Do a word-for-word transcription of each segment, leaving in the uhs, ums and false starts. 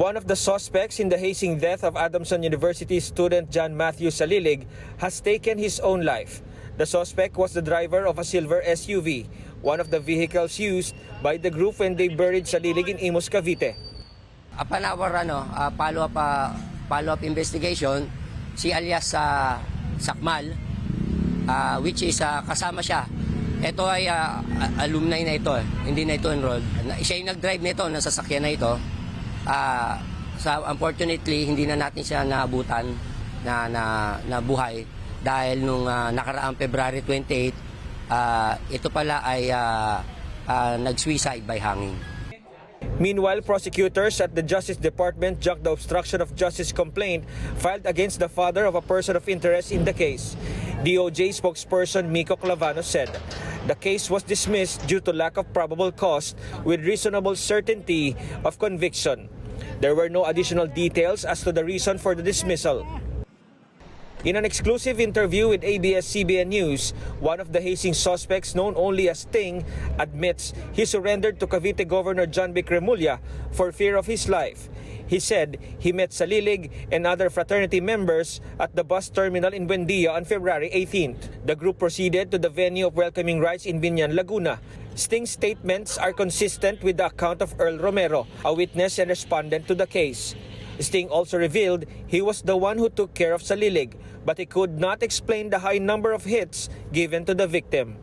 One of the suspects in the hazing death of Adamson University student John Matthew Salilig has taken his own life. The suspect was the driver of a silver S U V, one of the vehicles used by the group when they buried Salilig in Imus, Cavite. Upon our ano, uh, follow-up uh, follow-up investigation, si Alias uh, Sakmal, uh, which is uh, kasama siya. Ito ay uh, alumni na ito, eh. Hindi na ito enrolled. Siya yung nag-drive nito, nasa sasakyan na ito. Uh, so unfortunately, hindi na natin siya naabutan na, na, na buhay dahil nung uh, nakaraang February twenty-eighth, uh, ito pala ay uh, uh, nag-suicide by hanging. Meanwhile, prosecutors at the Justice Department judged the obstruction of justice complaint filed against the father of a person of interest in the case. D O J spokesperson Miko Clavano said the case was dismissed due to lack of probable cause with reasonable certainty of conviction. There were no additional details as to the reason for the dismissal. In an exclusive interview with A B S C B N News, one of the hazing suspects known only as Ting admits he surrendered to Cavite Governor John Vic Remulla for fear of his life. He said he met Salilig and other fraternity members at the bus terminal in Buendia on February eighteenth. The group proceeded to the venue of welcoming rites in Binan, Laguna. Sting's statements are consistent with the account of Earl Romero, a witness and respondent to the case. Sting also revealed he was the one who took care of Salilig, but he could not explain the high number of hits given to the victim.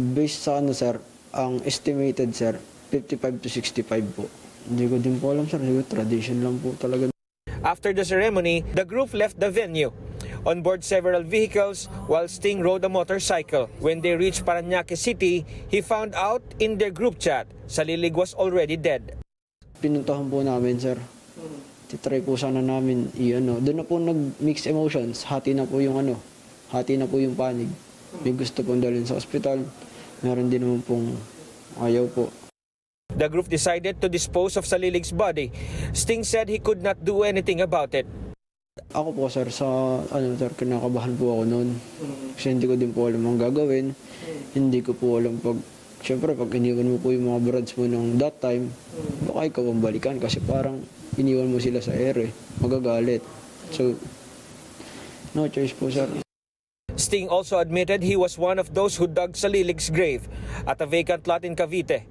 Based sa ano, sir, ang estimated, sir, fifty-five to sixty-five po. Hindi ko din po alam, sir, hindi ko, tradition lang po talaga. After the ceremony, the group left the venue. On board several vehicles, while Sting rode a motorcycle. When they reached Paranaque City, he found out in their group chat, Salilig was already dead. Pinuntahan po namin, sir. Titry po sana namin i-ano. Doon na po nag-mix emotions. Hati na po yung ano. Hati na po yung panig. May gusto pong dalhin sa ospital. Meron din naman pong ayaw po. The group decided to dispose of Salilig's body. Sting said he could not do anything about it. Ako po, sir, sa ano, sir, kinakabahan po ako noon. Kasi hindi ko din po alam ang gagawin. Hindi ko po alam pag... Siyempre, pag iniwan mo po yung mga brads mo nung that time, baka ikaw ang balikan kasi parang iniwan mo sila sa air eh. Magagalit. So, no choice po, sir. Sting also admitted he was one of those who dug Salilig's grave at a vacant lot in Cavite.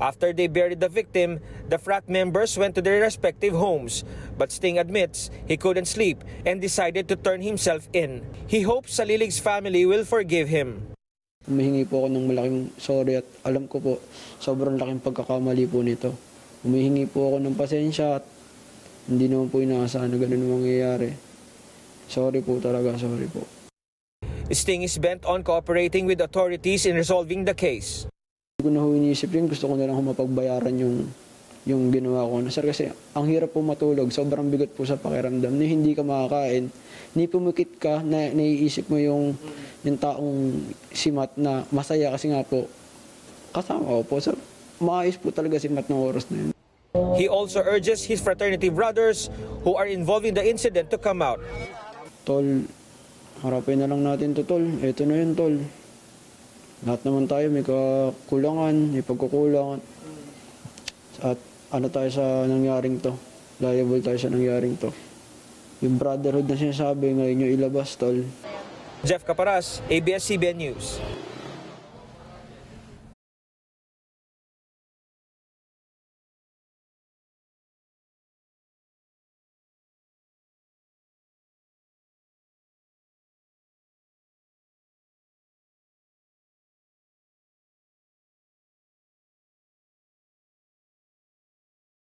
After they buried the victim, the frat members went to their respective homes. But Sting admits he couldn't sleep and decided to turn himself in. He hopes Salilig's family will forgive him. Humihingi po ako ng malaking sorry at alam ko po, sobrang laking pagkakamali po nito. Humihingi po ako ng pasensya at hindi naman po inaasahan na ganun mangyayari. Sorry po talaga, sorry po. Sting is bent on cooperating with authorities in resolving the case. Hindi ko na ho iniisip yun, gusto ko na lang mapagbayaran yung, yung ginawa ko. Sir, kasi ang hirap po matulog, sobrang bigot po sa pakiramdam na hindi ka makakain. Ni pumikit ka, na, naiisip mo yung... yung taong si Matt na masaya kasi nga po, kasama ko po, sir, maayos po talaga si Matt ng oras na yun. He also urges his fraternity brothers who are involved in the incident to come out. Tol, harapin na lang natin to, tol. Ito na yun, tol. Lahat naman tayo may kakulangan, may pagkukulangan. At ano tayo sa nangyaring to? Liable tayo sa nangyaring to. Yung brotherhood na sinasabi, ngayon yung ilabas, tol. Jeff Caparas, A B S C B N News.